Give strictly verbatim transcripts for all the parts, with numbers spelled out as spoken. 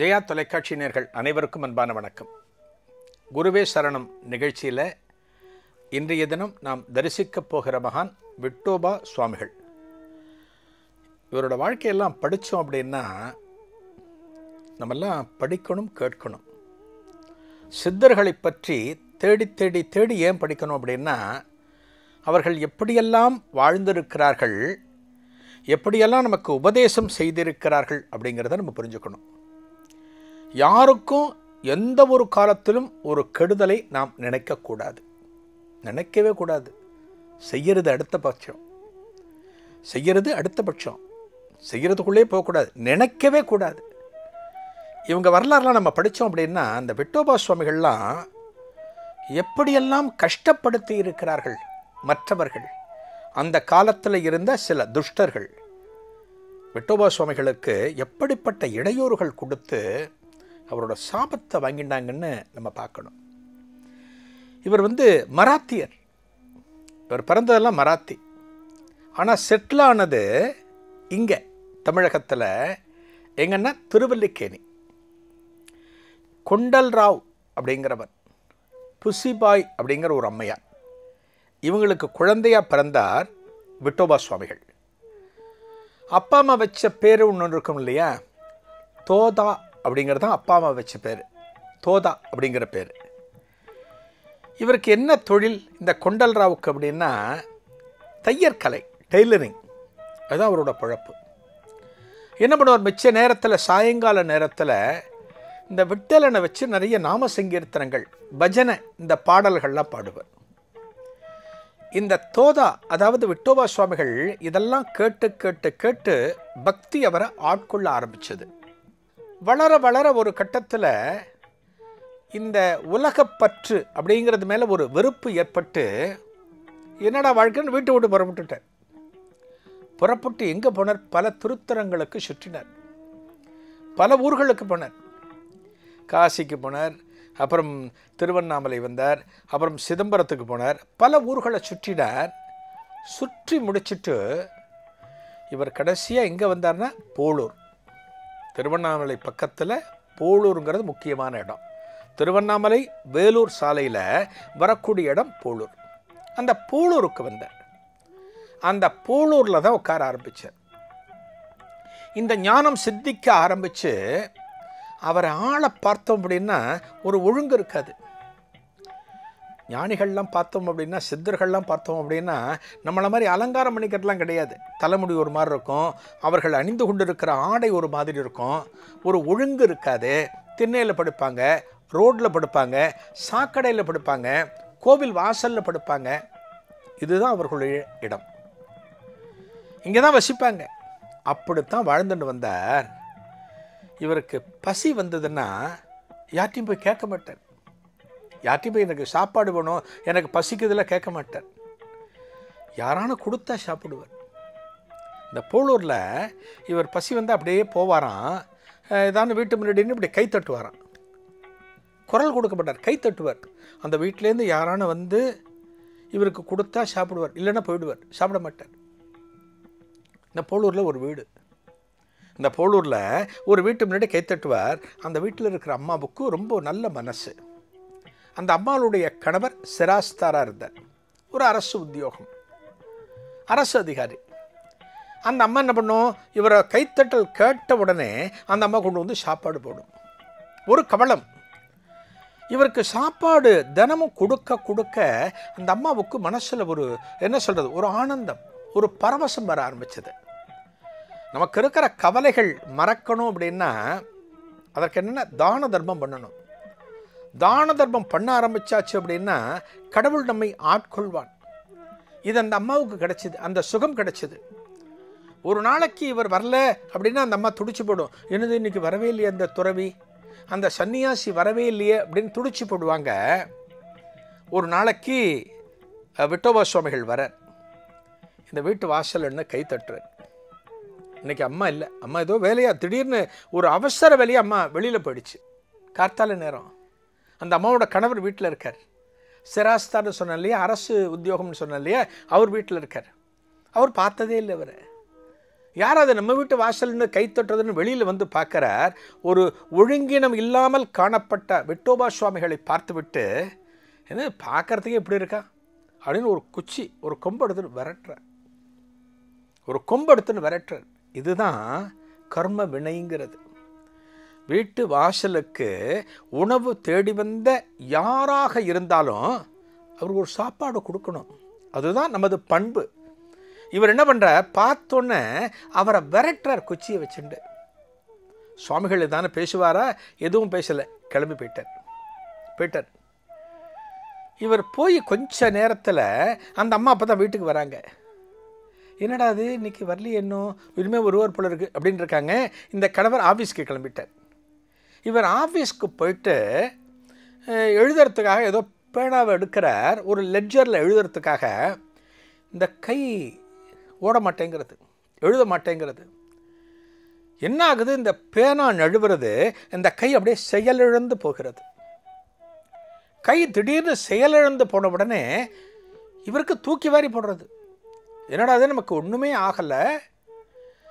ஜெயா தொலைக்காட்சி நேயர்கள் அனைவருக்கும் அன்பான வணக்கம். குருவே சரணம் நிகழ்ச்சியில் இன்றைய தினம் நாம் தரிசிக்கப் போகிற மகான் விட்டோபா சுவாமிகள். இவரோட வாழ்க்கையெல்லாம் படித்தோம் அப்படின்னா நம்மெல்லாம் படிக்கணும், கேட்கணும். சித்தர்களை பற்றி தேடி தேடி தேடி ஏன் படிக்கணும் அப்படின்னா, அவர்கள் எப்படியெல்லாம் வாழ்ந்திருக்கிறார்கள், எப்படியெல்லாம் நமக்கு உபதேசம் செய்திருக்கிறார்கள் அப்படிங்கிறத நம்ம புரிஞ்சுக்கணும். யாருக்கும் எந்த ஒரு காலத்திலும் ஒரு கெடுதலை நாம் நினைக்கக்கூடாது, நினைக்கவே கூடாது. செய்கிறது அடுத்த பட்சம், செய்கிறது அடுத்த பட்சம் செய்கிறதுக்குள்ளே போகக்கூடாது, நினைக்கவே கூடாது. இவங்க வரலாறுலாம் நம்ம படித்தோம் அப்படின்னா, அந்த விட்டோபா சுவாமிகள்லாம் எப்படியெல்லாம் கஷ்டப்படுத்தி இருக்கிறார்கள் மற்றவர்கள், அந்த காலத்தில் இருந்த சில துஷ்டர்கள் விட்டோபா சுவாமிகளுக்கு எப்படிப்பட்ட இடையூறுகள் கொடுத்து அவரோட சாபத்தை வாங்கிட்டாங்கன்னு நம்ம பார்க்கணும். இவர் வந்து மராத்தியர், இவர் பிறந்ததெல்லாம் மராத்தி, ஆனால் செட்டில் ஆனது இங்கே தமிழகத்தில். எங்கன்னா திருவல்லிக்கேணி. கொண்டல் ராவ் அப்படிங்கிறவர், புசிபாய் அப்படிங்கிற ஒரு அம்மையார், இவங்களுக்கு குழந்தையாக பிறந்தார் விட்டோபா சுவாமிகள். அப்பா அம்மா வச்ச பேர் ஒன்று இருக்கும் இல்லையா, தோதா அப்படிங்கிறது தான் அப்பா அம்மா வச்ச பேர், தோதா அப்படிங்கிற பேர். இவருக்கு என்ன தொழில் இந்த கொண்டல்ராவுக்கு அப்படின்னா, தையற்கலை, டெய்லரிங், அதுதான் அவரோட பொழப்பு. என்ன பண்ணுவார், மிச்ச நேரத்தில் சாயங்கால நேரத்தில் இந்த விட்டலனை வச்சு நிறைய நாம சங்கீர்த்தனங்கள், பஜனை, இந்த பாடல்கள்லாம் பாடுவார். இந்த தோதா, அதாவது விட்டோபா சுவாமிகள் இதெல்லாம் கேட்டு கேட்டு கேட்டு பக்தி அவரை ஆட்கொள்ள ஆரம்பித்தது. வளர வளர ஒரு கட்டத்தில் இந்த உலகப்பற்று அப்படிங்கிறது மேலே ஒரு வெறுப்பு ஏற்பட்டு, என்னடா வாழ்க்கைன்னு வீட்டு விட்டு புறப்பட்டுட்டார். புறப்பட்டு எங்கே போனார், பல திருத்தலங்களுக்கு சுற்றினார், பல ஊர்களுக்கு போனார். காசிக்கு போனார், அப்புறம் திருவண்ணாமலை வந்தார், அப்புறம் சிதம்பரத்துக்கு போனார், பல ஊர்களை சுற்றினார். சுற்றி முடிச்சுட்டு இவர் கடைசியாக எங்கே வந்தார்னா போளூர். திருவண்ணாமலை பக்கத்தில் போளூருங்கிறது முக்கியமான இடம். திருவண்ணாமலை வேலூர் சாலையில் வரக்கூடிய இடம் போளூர். அந்த போளூருக்கு வந்தார். அந்த போளூரில் தான் உட்கார ஆரம்பித்தார். இந்த ஞானம் சித்திக்க ஆரம்பித்து அவரை ஆளை பார்த்தோம் அப்படின்னா ஒரு ஒழுங்கு இருக்காது. ஞானிகள்லாம் பார்த்தோம் அப்படின்னா, சித்தர்கள்லாம் பார்த்தோம் அப்படின்னா, நம்மளை மாதிரி அலங்காரம் பண்ணிக்கிறதுலாம் கிடையாது. தலைமுடி ஒரு மாதிரி இருக்கும், அவர்கள் அணிந்து கொண்டு இருக்கிற ஆடை ஒரு மாதிரி இருக்கும், ஒரு ஒழுங்கு இருக்காது. திண்ணையில் படுப்பாங்க, ரோட்டில் படுப்பாங்க, சாக்கடையில் படுப்பாங்க, கோவில் வாசலில் படுப்பாங்க. இதுதான் அவர்களுடைய இடம், இங்கே தான் வசிப்பாங்க. அப்படித்தான் வாழ்ந்துட்டு வந்தார். இவருக்கு பசி வந்ததுன்னா யார்ட்டையும் போய் கேட்க மாட்டார், யார்ட்டையும் போய் எனக்கு சாப்பாடு வேணும், எனக்கு பசிக்குதெல்லாம் கேட்க மாட்டார். யாரான கொடுத்தா சாப்பிடுவார். இந்த போளூரில் இவர் பசி வந்தால் அப்படியே போவாராம், ஏதாவது வீட்டு முன்னாடின்னு இப்படி கை தட்டுவாராம். குரல் கொடுக்க மாட்டார், கை தட்டுவார். அந்த வீட்டிலேருந்து யாரான வந்து இவருக்கு கொடுத்தா சாப்பிடுவார், இல்லைன்னா போயிடுவார், சாப்பிட மாட்டார். இந்த போளூரில் ஒரு வீடு, இந்த போளூரில் ஒரு வீட்டு முன்னாடி கைத்தட்டுவார். அந்த வீட்டில் இருக்கிற அம்மாவுக்கு ரொம்ப நல்ல மனசு. அந்த அம்மாவுடைய கணவர் சிராஸ்தாராக இருந்தார், ஒரு அரசு உத்தியோகம், அரசு அதிகாரி. அந்த அம்மா என்ன பண்ணும், இவரை கைத்தட்டல் கேட்ட உடனே அந்த அம்மா கொண்டு வந்து சாப்பாடு போடும். ஒரு கவலம், இவருக்கு சாப்பாடு தினமும் கொடுக்க கொடுக்க அந்த அம்மாவுக்கு மனசில் ஒரு, என்ன சொல்கிறது, ஒரு ஆனந்தம், ஒரு பரவசம் வர ஆரம்பித்தது. நமக்கு இருக்கிற கவலைகள் மறக்கணும் அப்படின்னா அதற்கு என்னென்ன தான தர்மம் பண்ணணும். தான தர்மம் பண்ண ஆரம்பித்தாச்சு அப்படின்னா கடவுள் நம்மை ஆட்கொள்வான். இது அந்த அம்மாவுக்கு கிடைச்சிது, அந்த சுகம் கிடைச்சிது. ஒரு நாளைக்கு இவர் வரல அப்படின்னா அந்த அம்மா துடிச்சு போடும், என்னது இன்றைக்கி வரவே இல்லையே, அந்த துறவி, அந்த சன்னியாசி வரவே இல்லையே அப்படின்னு துடிச்சு போடுவாங்க. ஒரு நாளைக்கு விட்டோபா சுவாமிகள் வர இந்த வீட்டு வாசல் என்ன கை தட்டுறார். இன்றைக்கி அம்மா இல்லை, அம்மா ஏதோ வேலையாக, திடீர்னு ஒரு அவசர வேலையாக அம்மா வெளியில் போயிடுச்சு. கார்த்தால நேரம் அந்த அம்மாவோட கணவர் வீட்டில் இருக்கார். சிராஸ்தான்னு சொன்ன இல்லையா, அரசு உத்தியோகம்னு சொன்ன இல்லையா, அவர் வீட்டில் இருக்கார். அவர் பார்த்ததே இல்லை. இவர் யாராவது நம்ம வீட்டு வாசல்ல இருந்து கை தட்டறதுன்னு வெளியில வந்து பார்க்கறார். ஒரு ஒழுங்கினம் இல்லாமல் காணப்பட்ட விட்டோபா சுவாமிகளை பார்த்துவிட்டு என்ன பார்க்கறதுக்கு எப்படி இருக்கா அப்படின்னு ஒரு குச்சி ஒரு கொம்பு எடுத்துன்னு விரட்டுறார். ஒரு கொம்பு எடுத்துன்னு விரட்டுறார். இதுதான் கர்ம வினைங்கிறது. வீட்டு வாசலுக்கு உணவு தேடி வந்த யாராக இருந்தாலும் அவருக்கு ஒரு சாப்பாடு கொடுக்கணும். அதுதான் நமது பண்பு. இவர் என்ன பண்ணுறார், பார்த்தோன்னே அவரை விரட்டுறார் குச்சியை வச்சுண்டு. சுவாமிகள் தானே பேசுவாரா, எதுவும் பேசலை, கிளம்பி போயிட்டார் போயிட்டார் இவர் போய் கொஞ்ச நேரத்தில் அந்த அம்மா அப்போ தான் வீட்டுக்கு வராங்க. என்னடா அது இன்னைக்கு வரலையே, என்னும் இனிமேல் ஒருவர் போல இருக்குது அப்படின்னு இருக்காங்க. இந்த கணவர் ஆஃபீஸ்க்கு கிளம்பிட்டார். இவர் ஆஃபீஸ்க்கு போயிட்டு எழுதுறதுக்காக ஏதோ பேனாவை எடுக்கிறார். ஒரு லெட்ஜரில் எழுதுறதுக்காக இந்த கை ஓட மாட்டேங்கிறது, எழுத மாட்டேங்கிறது. என்ன ஆகுது, இந்த பேனா நழுவுறது, இந்த கை அப்படியே செயலிழந்து போகிறது. கை திடீர்னு செயலிழந்து போன உடனே இவருக்கு தூக்கி வாரி போடுறது. என்னடா அது நமக்கு ஒன்றுமே ஆகலை,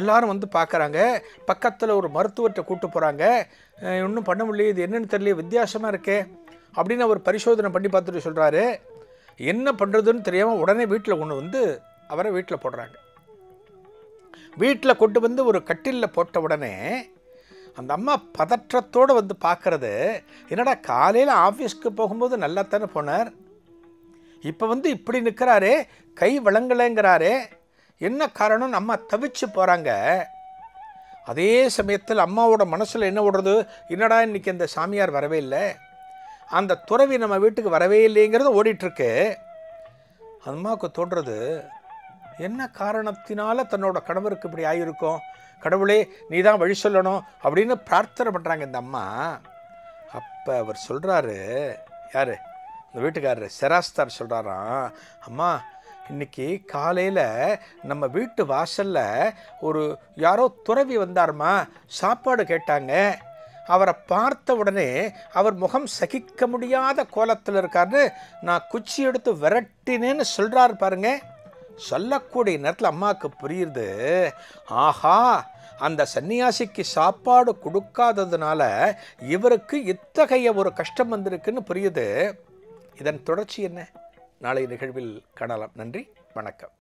எல்லாரும் வந்து பார்க்குறாங்க. பக்கத்தில் ஒரு மருத்துவத்தை கூப்பிட்டு போகிறாங்க. இன்னும் பண்ண முடியல, இது என்னென்னு தெரியல, வித்தியாசமாக இருக்கே அப்படின்னு அவர் பரிசோதனை பண்ணி பார்த்துட்டு சொல்கிறாரு. என்ன பண்ணுறதுன்னு தெரியாமல் உடனே வீட்டில் கொண்டு வந்து அவரை வீட்டில் போடுறாங்க. வீட்டில் கொண்டு வந்து ஒரு கட்டிலில் போட்ட உடனே அந்த அம்மா பதற்றத்தோடு வந்து பார்க்குறது. என்னடா காலையில் ஆஃபீஸ்க்கு போகும்போது நல்லா தானே போனார், இப்போ வந்து இப்படி நிற்கிறாரே, கை வழங்கலைங்கிறாரே, என்ன காரணம்னு அம்மா தவிச்சு போகிறாங்க. அதே சமயத்தில் அம்மாவோட மனசில் என்ன ஓடுறது, என்னடா இன்றைக்கி அந்த சாமியார் வரவே இல்லை, அந்த துறவி நம்ம வீட்டுக்கு வரவே இல்லைங்கிறது ஓடிட்டுருக்கு. அம்மாவுக்கு தோன்றுறது, என்ன காரணத்தினால் தன்னோட கணவருக்கு இப்படி ஆகியிருக்கோம், கடவுளே நீ தான் வழி சொல்லணும் அப்படின்னு பிரார்த்தனை பண்ணுறாங்க இந்த அம்மா. அப்போ அவர் சொல்கிறாரு, யார் இந்த வீட்டுக்காரரு செராஸ்தார் சொல்கிறாராம், அம்மா இன்றைக்கி காலையில் நம்ம வீட்டு வாசலில் ஒரு யாரோ துறவி வந்தார்மா, சாப்பாடு கேட்டாங்க. அவரை பார்த்த உடனே அவர் முகம் சகிக்க முடியாத கோலத்தில் இருக்காருன்னு நான் குச்சி எடுத்து விரட்டினேன்னு சொல்கிறாரு. பாருங்க, சொல்லக்கூடிய நேரத்தில் அம்மாவுக்கு புரியுது, ஆஹா அந்த சன்னியாசிக்கு சாப்பாடு கொடுக்காததுனால இவருக்கு இத்தகைய ஒரு கஷ்டம் வந்திருக்குன்னு புரியுது. இதன் தொடர்ச்சி என்ன, நாளை நிகழ்வில் காணலாம். நன்றி, வணக்கம்.